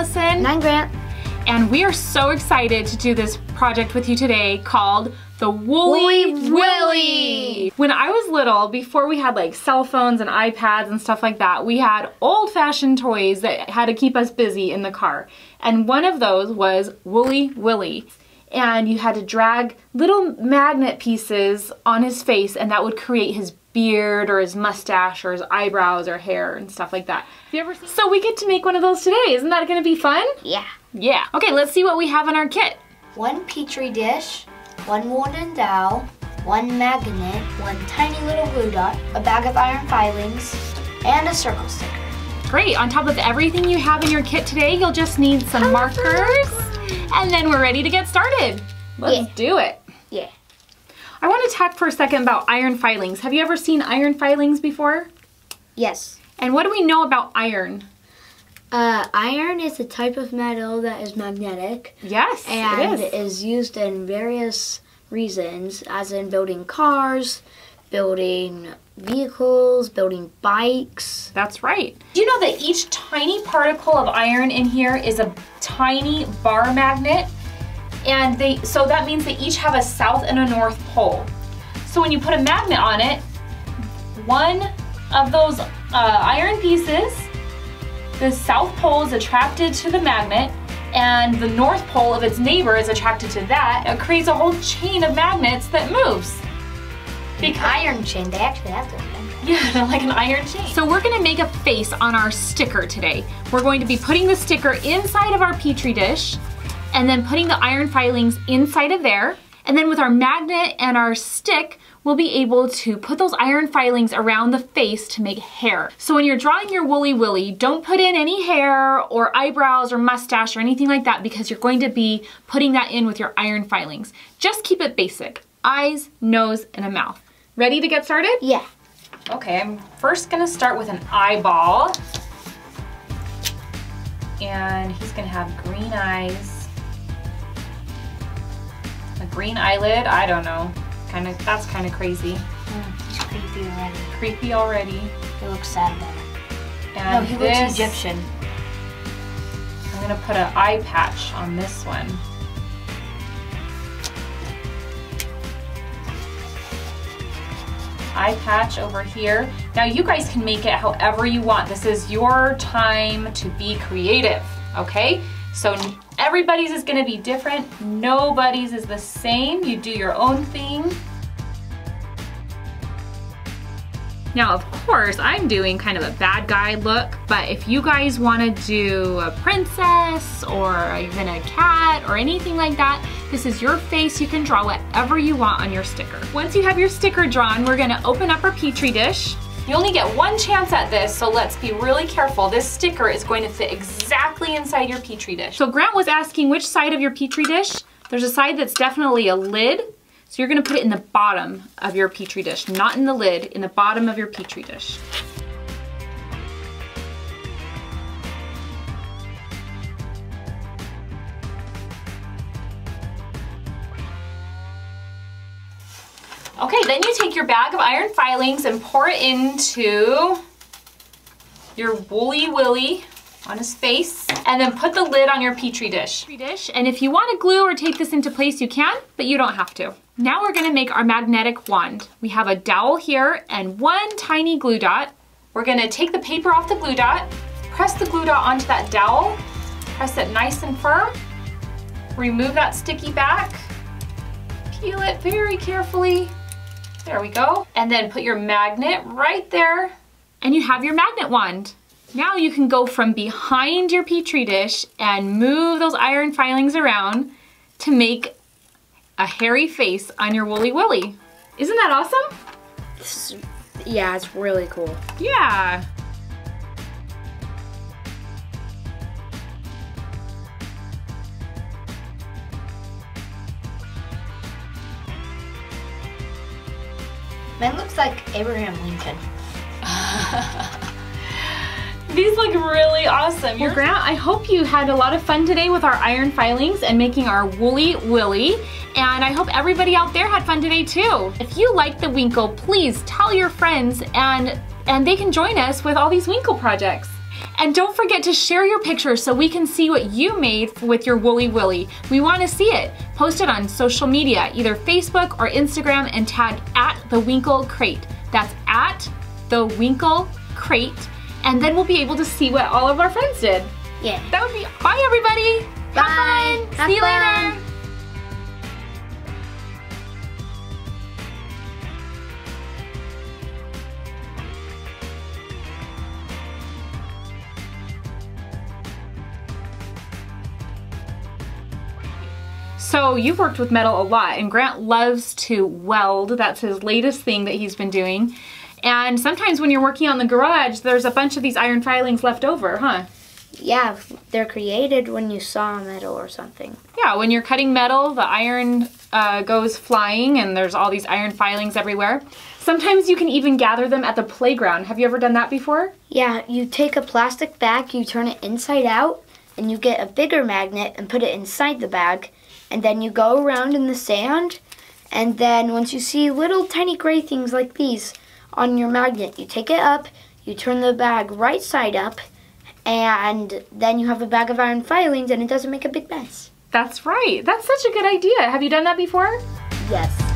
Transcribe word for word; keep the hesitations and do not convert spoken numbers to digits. Allison. And I'm Grant. And we are so excited to do this project with you today called the Wooly Willy. When I was little, before we had like cell phones and iPads and stuff like that, we had old-fashioned toys that had to keep us busy in the car. And one of those was Wooly Willy. And you had to drag little magnet pieces on his face, and that would create his beard or his mustache or his eyebrows or hair and stuff like that. Have you ever seen so we get to make one of those today. Isn't that gonna be fun? Yeah. Yeah. Okay, let's see what we have in our kit. One Petri dish, one wooden dowel, one magnet, one tiny little glue dot, a bag of iron filings, and a circle sticker. Great. On top of everything you have in your kit today, you'll just need some markers. And then we're ready to get started. Let's yeah. do it. Yeah. I want to talk for a second about iron filings. Have you ever seen iron filings before? Yes. And what do we know about iron? Uh, iron is a type of metal that is magnetic. Yes, and it is. is used in various reasons, as in building cars, building vehicles, building bikes. That's right. Do you know that each tiny particle of iron in here is a tiny bar magnet? And they, so that means they each have a south and a north pole. So when you put a magnet on it, one of those uh, iron pieces, the south pole is attracted to the magnet, and the north pole of its neighbor is attracted to that. It creates a whole chain of magnets that moves. An iron chain. They actually have to. Yeah, like an iron chain. So we're going to make a face on our sticker today. We're going to be putting the sticker inside of our Petri dish, and then putting the iron filings inside of there. And then with our magnet and our stick, we'll be able to put those iron filings around the face to make hair. So when you're drawing your Wooly Willy, don't put in any hair or eyebrows or mustache or anything like that, because you're going to be putting that in with your iron filings. Just keep it basic. Eyes, nose, and a mouth. Ready to get started? Yeah. Okay, I'm first gonna start with an eyeball. And he's gonna have green eyes. A green eyelid, I don't know. Kind of, that's kind of crazy. Mm, he's creepy already. Creepy already. He looks sad about it. No, he this, looks Egyptian. I'm gonna put an eye patch on this one. Eye patch over here. Now you guys can make it however you want. This is your time to be creative, okay? So everybody's is gonna be different. Nobody's is the same. You do your own thing. Now, of course, I'm doing kind of a bad guy look, but if you guys wanna do a princess or even a cat or anything like that, this is your face. You can draw whatever you want on your sticker. Once you have your sticker drawn, we're gonna open up our Petri dish. You only get one chance at this, so let's be really careful. This sticker is going to fit exactly inside your Petri dish. So Grant was asking which side of your Petri dish. There's a side that's definitely a lid, so you're gonna put it in the bottom of your Petri dish, not in the lid, in the bottom of your Petri dish. Okay, then you take your bag of iron filings and pour it into your Wooly Willy on his face, and then put the lid on your Petri dish. And if you want to glue or tape this into place, you can, but you don't have to. Now we're gonna make our magnetic wand. We have a dowel here and one tiny glue dot. We're gonna take the paper off the glue dot, press the glue dot onto that dowel, press it nice and firm, remove that sticky back, peel it very carefully. There we go. And then put your magnet right there, and you have your magnet wand. Now you can go from behind your Petri dish and move those iron filings around to make a hairy face on your Wooly Willy. Isn't that awesome? It's, yeah, it's really cool. Yeah. Mine looks like Abraham Lincoln. These look really awesome. Well, Grant, I hope you had a lot of fun today with our iron filings and making our Wooly Willy. And I hope everybody out there had fun today too. If you liked the Winkle, please tell your friends, and, and they can join us with all these Winkle projects. And don't forget to share your picture so we can see what you made with your Wooly Willy. We want to see it. Post it on social media, either Facebook or Instagram, and tag at the Winkle Crate. That's at the Winkle Crate. And then we'll be able to see what all of our friends did. Yeah. That would be, bye everybody. Bye. Have fun. Have see you fun. Later. So you've worked with metal a lot, and Grant loves to weld. That's his latest thing that he's been doing. And sometimes when you're working on the garage, there's a bunch of these iron filings left over, huh? Yeah, they're created when you saw metal or something. Yeah, when you're cutting metal, the iron uh, goes flying, and there's all these iron filings everywhere. Sometimes you can even gather them at the playground. Have you ever done that before? Yeah, you take a plastic bag, you turn it inside out, and you get a bigger magnet and put it inside the bag, and then you go around in the sand, and then once you see little tiny gray things like these on your magnet, you take it up, you turn the bag right side up, and then you have a bag of iron filings and it doesn't make a big mess. That's right. That's such a good idea. Have you done that before? Yes.